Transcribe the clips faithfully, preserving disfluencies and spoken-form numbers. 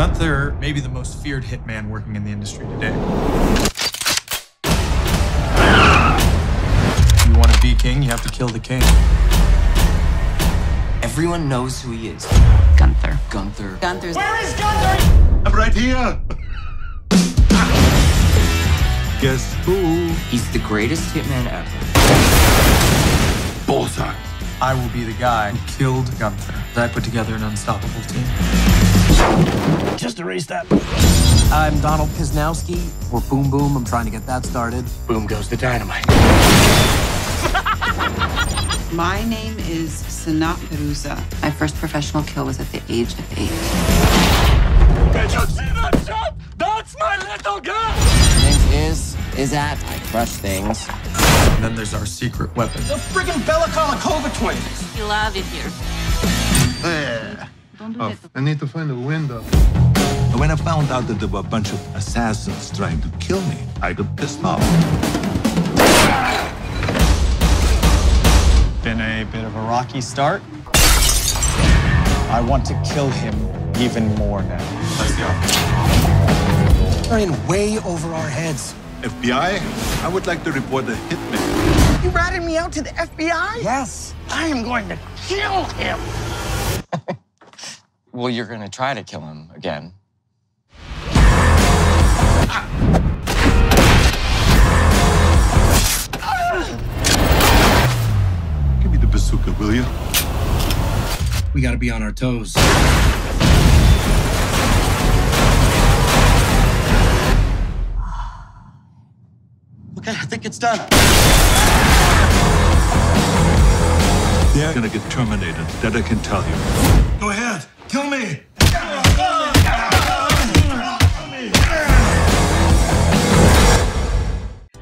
Gunther may be the most feared hitman working in the industry today. If you want to be king, you have to kill the king. Everyone knows who he is. Gunther. Gunther. Gunther's. Where is Gunther? I'm right here. Guess who? He's the greatest hitman ever. Bullseye. I will be the guy who killed Gunther. I put together an unstoppable team. Just erase that. I'm Donald Kisnowski. We're Boom Boom. I'm trying to get that started. Boom goes the dynamite. My name is Sanat Perusa. My first professional kill was at the age of eight. Did you see that shot? That's my little girl! Is, is that I crush things. And then there's our secret weapon. The friggin' Bella Colicova twins! You love it here. Yeah. Don't do oh, that. I need to find a window. When I found out that there were a bunch of assassins trying to kill me, I got pissed off. Been a bit of a rocky start. I want to kill him even more now. Let's go. We're in way over our heads. F B I, I would like to report a hitman. You ratted me out to the F B I? Yes. I am going to kill him. Well, you're going to try to kill him again. Give me the bazooka, will you? We got to be on our toes. Okay, I think it's done. They're gonna get terminated, that I can tell you. Go ahead, kill me!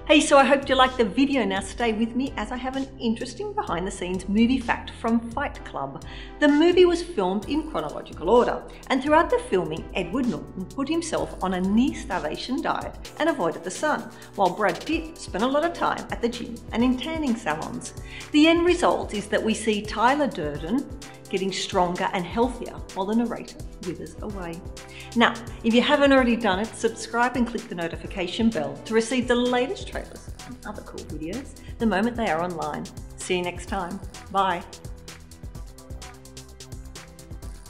Hey, so I hope you liked the video. Now stay with me as I have an interesting behind-the-scenes movie fact from Fight Club. The movie was filmed in chronological order, and throughout the filming, Edward Norton put himself on a near-starvation diet and avoided the sun, while Brad Pitt spent a lot of time at the gym and in tanning salons. The end result is that we see Tyler Durden getting stronger and healthier while the narrator withers away. Now, if you haven't already done it, subscribe and click the notification bell to receive the latest trailers and other cool videos the moment they are online. See you next time. Bye.